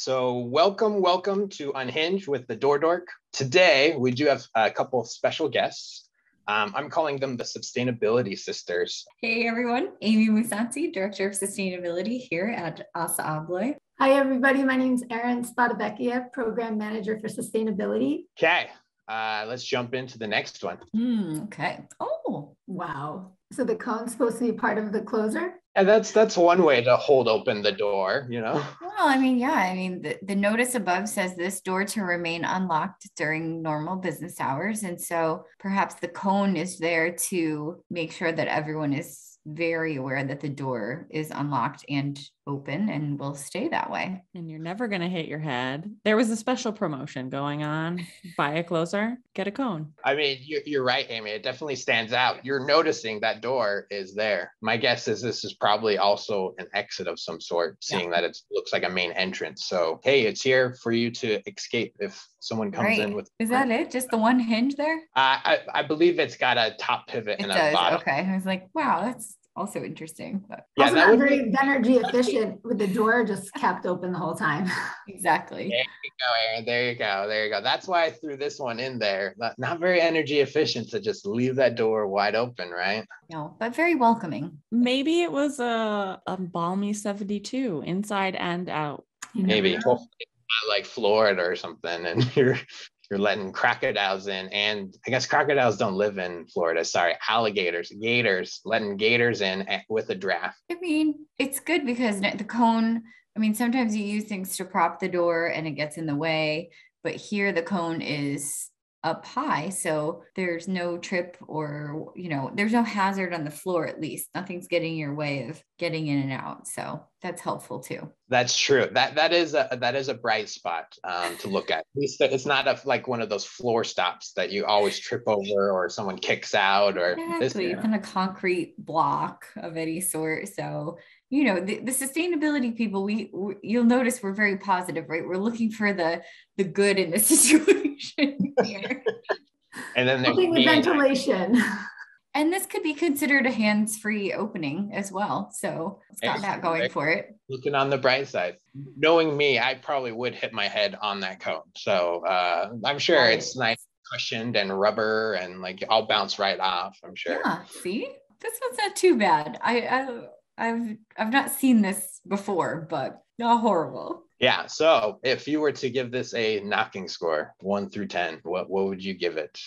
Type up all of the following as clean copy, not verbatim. So welcome to Unhinge with the DoorDork. Today, we do have a couple of special guests. I'm calling them the Sustainability Sisters. Hey everyone, Amy Musanti, Director of Sustainability here at ASSA ABLOY. Hi everybody, my name is Erin Spadavecchia, Program Manager for Sustainability. Okay, let's jump into the next one. Okay. Oh, wow. So the cone's supposed to be part of the closer? And that's one way to hold open the door, you know? Well, I mean, yeah, I mean, the notice above says this door to remain unlocked during normal business hours. And so perhaps the cone is there to make sure that everyone is very aware that the door is unlocked and open and will stay that way. And you're never going to hit your head. There was a special promotion going on. Buy a closer, get a cone. I mean, you're right, Amy. It definitely stands out. You're noticing that door is there. My guess is this is probably also an exit of some sort, seeing that it looks like a main entrance. So, hey, it's here for you to escape if someone comes in with. Is that it? Just the one hinge there? I believe it's got a top pivot and a bottom. Okay. I was like, wow, that's also interesting, but yeah, also not very energy efficient with the door just kept open the whole time. Exactly. There you go, Erin. There you go. That's why I threw this one in there. Not very energy efficient to just leave that door wide open, right? No, but very welcoming. Maybe it was a balmy 72 inside and out. Maybe. Hopefully like Florida or something, and you're letting crocodiles in, and I guess crocodiles don't live in Florida. Sorry, alligators, gators, letting gators in with a draft. I mean, it's good because the cone, I mean, sometimes you use things to prop the door and it gets in the way, but here the cone is up high. So there's no trip or, you know, there's no hazard on the floor, at least. Nothing's getting in your way of getting in and out. So that's helpful too. That's true. That is a bright spot to look at. At least it's not like one of those floor stops that you always trip over or someone kicks out or exactly. It's on a concrete block of any sort. So, you know, the sustainability people, you'll notice we're very positive, right? We're looking for the good in the situation here. And then there's ventilation. And this could be considered a hands-free opening as well. So it's got that going for it. Looking on the bright side. Knowing me, I probably would hit my head on that cone. So I'm sure it's nice, cushioned and rubber, and like I'll bounce right off, I'm sure. Yeah, see? This one's not too bad. I've not seen this before, but not horrible. Yeah. So if you were to give this a knocking score, 1 through 10, what would you give it?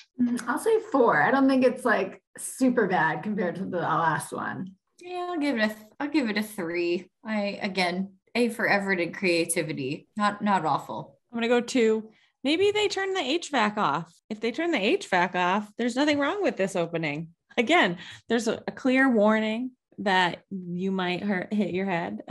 I'll say 4. I don't think it's like super bad compared to the last one. Yeah, I'll give it a 3. A for effort and creativity. Not awful. I'm gonna go 2. Maybe they turn the HVAC off. If they turn the HVAC off, there's nothing wrong with this opening. Again, there's a clear warning that you might hit your head.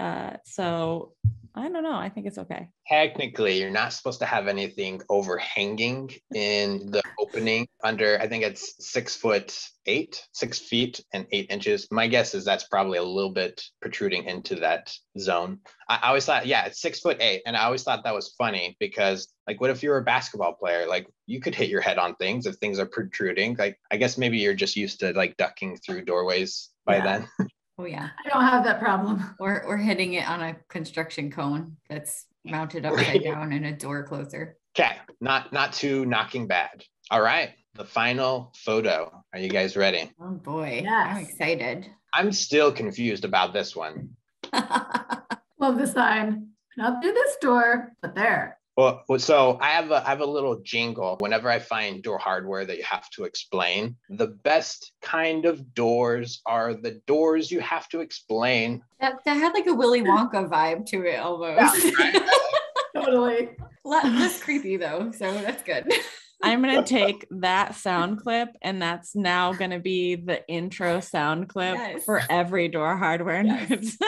So I don't know. I think it's okay. Technically, you're not supposed to have anything overhanging in the opening under, I think it's 6 feet and 8 inches. My guess is that's probably a little bit protruding into that zone. I always thought, yeah, it's 6'8". And I always thought that was funny because like, what if you were a basketball player? Like you could hit your head on things if things are protruding. Like, I guess maybe you're just used to like ducking through doorways by then. Oh yeah. I don't have that problem. Or hitting it on a construction cone that's mounted upside down in a door closer. Okay. Not too knocking bad. All right. The final photo. Are you guys ready? Oh boy. Yes. I'm excited. I'm still confused about this one. Love the sign. Not through this door, but there. Well, so I have a little jingle whenever I find door hardware that you have to explain. The best kind of doors are the doors you have to explain. That had like a Willy Wonka vibe to it almost. Yeah, right. Totally. Less creepy though, so that's good. I'm going to take that sound clip, and that's now going to be the intro sound clip for every door hardware. Yes.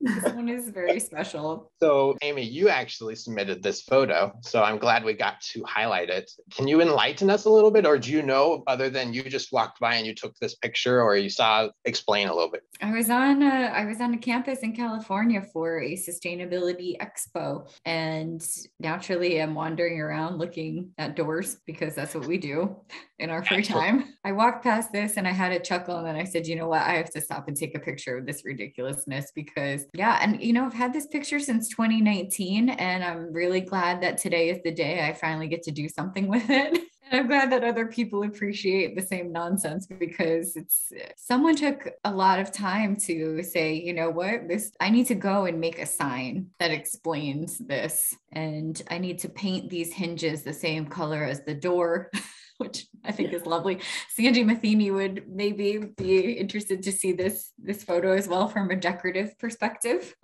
This one is very special. So, Amy, you actually submitted this photo, so I'm glad we got to highlight it. Can you enlighten us a little bit, or do you know, other than you just walked by and you took this picture, or you saw, explain a little bit? I was on a campus in California for a sustainability expo, and naturally I'm wandering around looking at doors because that's what we do in our free time. I walked past this and I had a chuckle, and then I said, you know what, I have to stop and take a picture of this ridiculousness because And, you know, I've had this picture since 2019, and I'm really glad that today is the day I finally get to do something with it. And I'm glad that other people appreciate the same nonsense, because it's someone took a lot of time to say, you know what, this, I need to go and make a sign that explains this. And I need to paint these hinges the same color as the door, which I think is lovely. Sandy Matheny would maybe be interested to see this photo as well from a decorative perspective.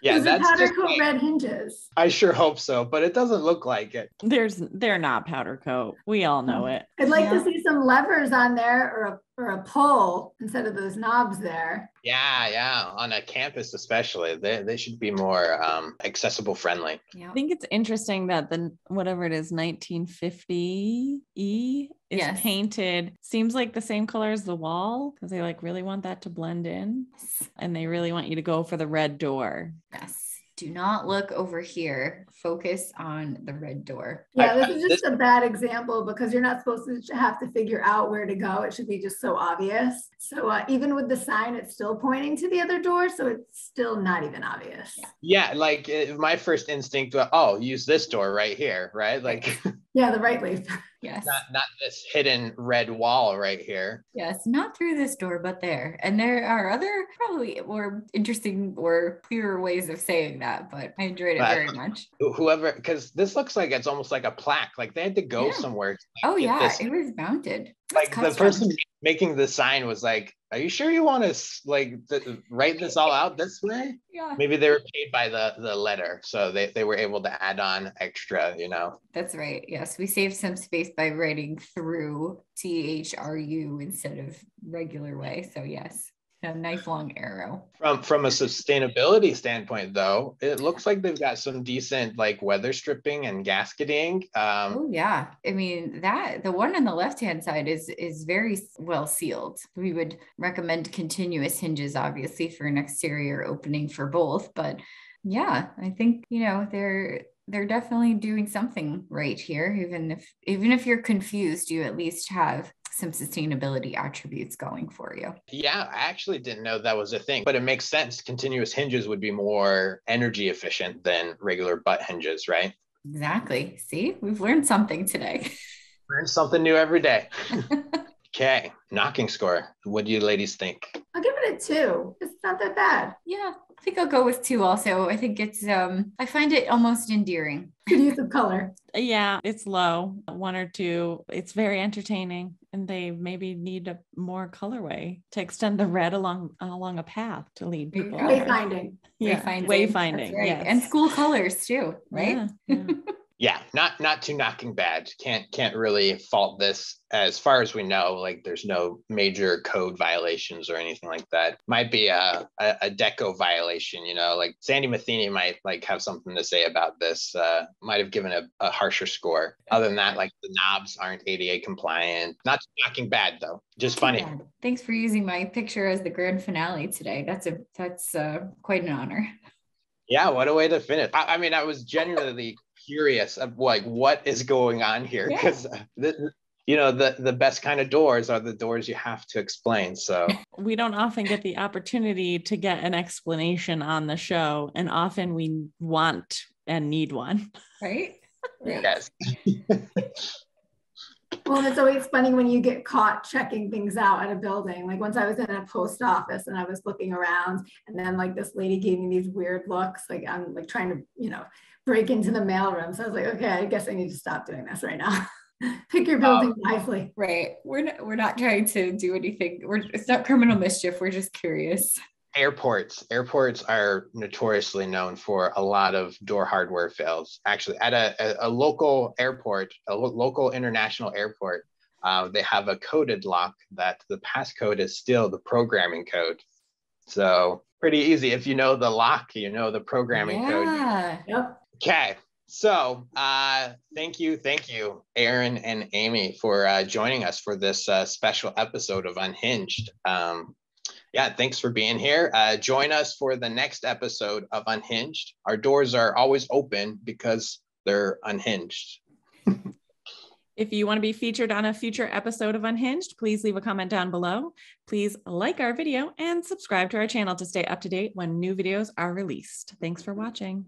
Yeah, that's powder coat red hinges. I sure hope so, but it doesn't look like it. They're not powder coat. We all know it. I'd like to see some levers on there, or a pole instead of those knobs there. Yeah. On a campus especially, they should be more accessible friendly. Yeah. I think it's interesting that the whatever it is, 1950 E is painted. Seems like the same color as the wall, because they like really want that to blend in, and they really want you to go for the red door. Yes. Do not look over here. Focus on the red door. Yeah, this is just a bad example because you're not supposed to have to figure out where to go. It should be just so obvious. So even with the sign, it's still pointing to the other door. So it's still not even obvious. Yeah, like my first instinct was, use this door right here, right? Like, yeah, the right leaf. Yes. Not this hidden red wall right here. Yes, not through this door, but there. And there are other probably more interesting or clearer ways of saying that, but I enjoyed it very much. Whoever, because this looks like it's almost like a plaque, like they had to go somewhere. Like, it was mounted. Like the person making the sign was like, are you sure you want to write this all out this way? Yeah. Maybe they were paid by the letter, so they were able to add on extra, you know? That's right. Yes. We saved some space by writing through THRU instead of regular way. So yes, a nice long arrow. From a sustainability standpoint, though, it looks like they've got some decent like weather stripping and gasketing. I mean, that the one on the left-hand side is very well sealed. We would recommend continuous hinges, obviously, for an exterior opening for both. But yeah, I think, you know, they're definitely doing something right here. Even if you're confused, you at least have some sustainability attributes going for you. Yeah, I actually didn't know that was a thing, but it makes sense. Continuous hinges would be more energy efficient than regular butt hinges, right? Exactly. See, we've learned something today. Learn something new every day. Okay, knocking score. What do you ladies think? I'll give it a 2. It's not that bad. Yeah, I think I'll go with 2 also. I think it's, I find it almost endearing. Good use of color. Yeah, it's low, 1 or 2. It's very entertaining, and they maybe need a more colorway to extend the red along a path to lead people. Wayfinding. Yeah, wayfinding. Right. Yes. And school colors too, right? Yeah. Yeah, not too knocking bad. Can't really fault this. As far as we know, like there's no major code violations or anything like that. Might be a deco violation, you know, like Sandy Matheny might like have something to say about this, might have given a harsher score. Other than that, like the knobs aren't ADA compliant. Not knocking bad though, just funny. Yeah. Thanks for using my picture as the grand finale today. That's quite an honor. Yeah, what a way to finish. I mean, I was genuinely curious of like what is going on here, because you know, the best kind of doors are the doors you have to explain. So we don't often get the opportunity to get an explanation on the show, and often we want and need one, right? Yes. Well, it's always funny when you get caught checking things out at a building. Like once I was in a post office and I was looking around, and then like this lady gave me these weird looks, like I'm like trying to, you know, break into the mailroom. So I was like, okay, I guess I need to stop doing this right now. Pick your building nicely. Right. We're not trying to do anything. It's not criminal mischief. We're just curious. Airports are notoriously known for a lot of door hardware fails. Actually, at a local airport, a local international airport, they have a coded lock that the passcode is still the programming code. So pretty easy. If you know the lock, you know the programming code. Yep. Okay. So thank you, Erin and Amy, for joining us for this special episode of Unhinged. Yeah, thanks for being here. Join us for the next episode of Unhinged. Our doors are always open because they're unhinged. If you want to be featured on a future episode of Unhinged, please leave a comment down below. Please like our video and subscribe to our channel to stay up to date when new videos are released. Thanks for watching.